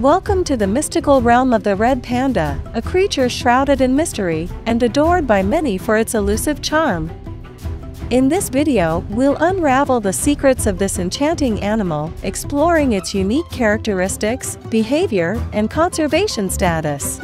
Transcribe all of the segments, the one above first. Welcome to the mystical realm of the red panda, a creature shrouded in mystery and adored by many for its elusive charm. In this video, we'll unravel the secrets of this enchanting animal, exploring its unique characteristics, behavior, and conservation status.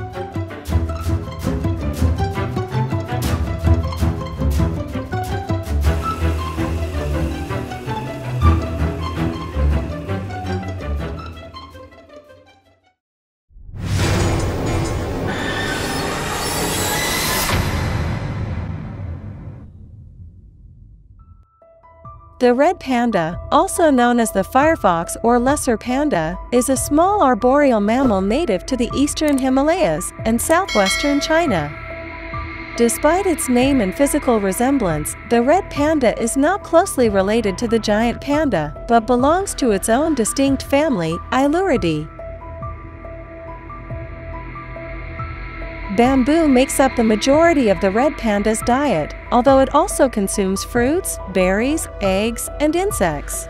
The red panda, also known as the firefox or lesser panda, is a small arboreal mammal native to the eastern Himalayas and southwestern China. Despite its name and physical resemblance, the red panda is not closely related to the giant panda, but belongs to its own distinct family, Ailuridae. Bamboo makes up the majority of the red panda's diet, although it also consumes fruits, berries, eggs, and insects.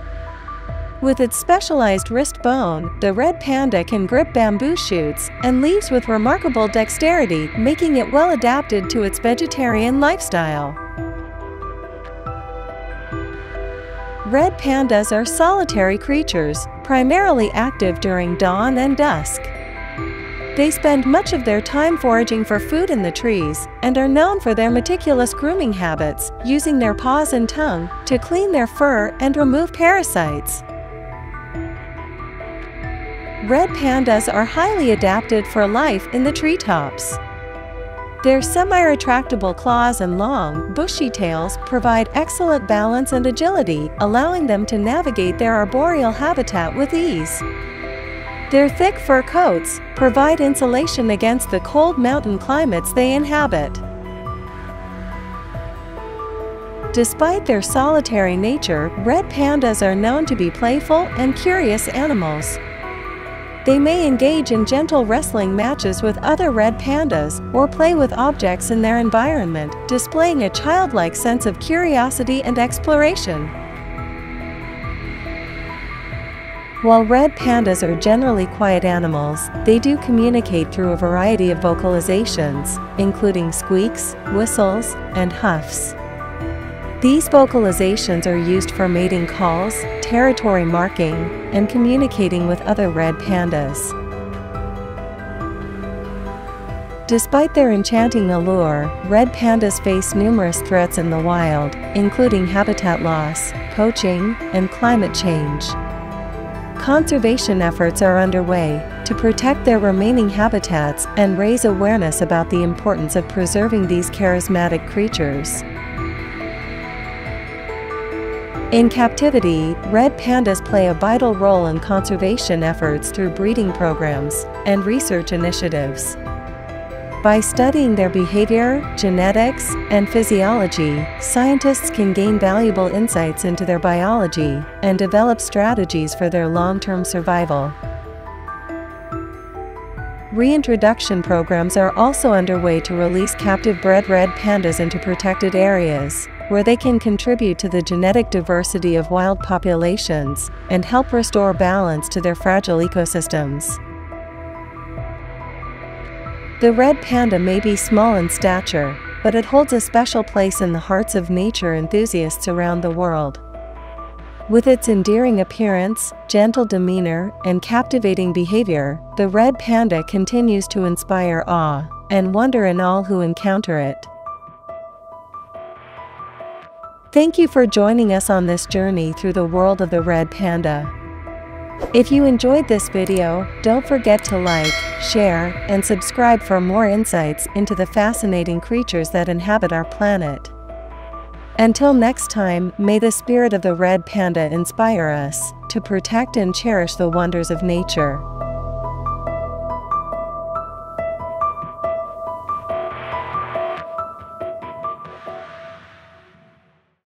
With its specialized wrist bone, the red panda can grip bamboo shoots and leaves with remarkable dexterity, making it well adapted to its vegetarian lifestyle. Red pandas are solitary creatures, primarily active during dawn and dusk. They spend much of their time foraging for food in the trees and are known for their meticulous grooming habits, using their paws and tongue to clean their fur and remove parasites. Red pandas are highly adapted for life in the treetops. Their semi-retractable claws and long, bushy tails provide excellent balance and agility, allowing them to navigate their arboreal habitat with ease. Their thick fur coats provide insulation against the cold mountain climates they inhabit. Despite their solitary nature, red pandas are known to be playful and curious animals. They may engage in gentle wrestling matches with other red pandas or play with objects in their environment, displaying a childlike sense of curiosity and exploration. While red pandas are generally quiet animals, they do communicate through a variety of vocalizations, including squeaks, whistles, and huffs. These vocalizations are used for mating calls, territory marking, and communicating with other red pandas. Despite their enchanting allure, red pandas face numerous threats in the wild, including habitat loss, poaching, and climate change. Conservation efforts are underway to protect their remaining habitats and raise awareness about the importance of preserving these charismatic creatures. In captivity, red pandas play a vital role in conservation efforts through breeding programs and research initiatives. By studying their behavior, genetics, and physiology, scientists can gain valuable insights into their biology and develop strategies for their long-term survival. Reintroduction programs are also underway to release captive-bred red pandas into protected areas, where they can contribute to the genetic diversity of wild populations and help restore balance to their fragile ecosystems. The red panda may be small in stature, but it holds a special place in the hearts of nature enthusiasts around the world. With its endearing appearance, gentle demeanor, and captivating behavior, the red panda continues to inspire awe and wonder in all who encounter it. Thank you for joining us on this journey through the world of the red panda. If you enjoyed this video, don't forget to like, share, and subscribe for more insights into the fascinating creatures that inhabit our planet. Until next time, may the spirit of the red panda inspire us to protect and cherish the wonders of nature.